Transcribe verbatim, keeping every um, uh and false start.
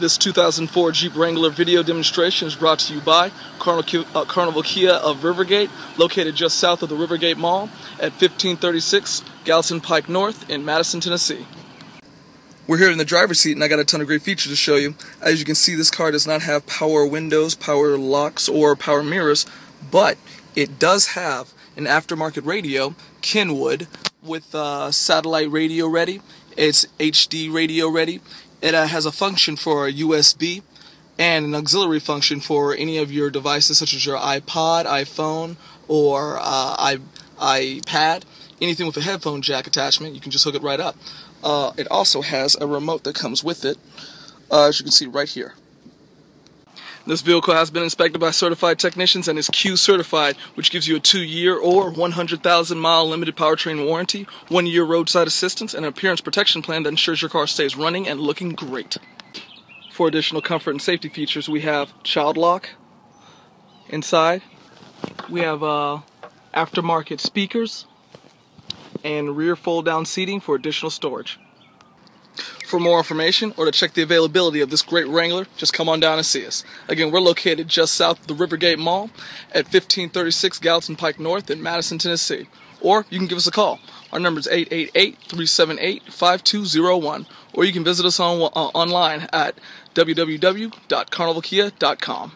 This two thousand four Jeep Wrangler video demonstration is brought to you by Carnival Kia of Rivergate, located just south of the Rivergate Mall at fifteen thirty-six Gallatin Pike North in Madison, Tennessee. We're here in the driver's seat, and I got a ton of great features to show you. As you can see, this car does not have power windows, power locks, or power mirrors, but it does have an aftermarket radio, Kenwood, with uh, satellite radio ready. It's H D radio ready. It uh, has a function for a U S B and an auxiliary function for any of your devices, such as your iPod, iPhone, or uh, i iPad. Anything with a headphone jack attachment, you can just hook it right up. Uh, it also has a remote that comes with it, uh, as you can see right here. This vehicle has been inspected by certified technicians and is Q certified, which gives you a two-year or one hundred thousand mile limited powertrain warranty, one-year roadside assistance, and an appearance protection plan that ensures your car stays running and looking great. For additional comfort and safety features, we have child lock inside. We have uh, aftermarket speakers and rear fold-down seating for additional storage. For more information or to check the availability of this great Wrangler, just come on down and see us. Again, we're located just south of the Rivergate Mall at fifteen thirty-six Gallatin Pike North in Madison, Tennessee. Or you can give us a call. Our number is eight eight eight, three seven eight, five two zero one. Or you can visit us on, uh, online at w w w dot carnival kia dot com.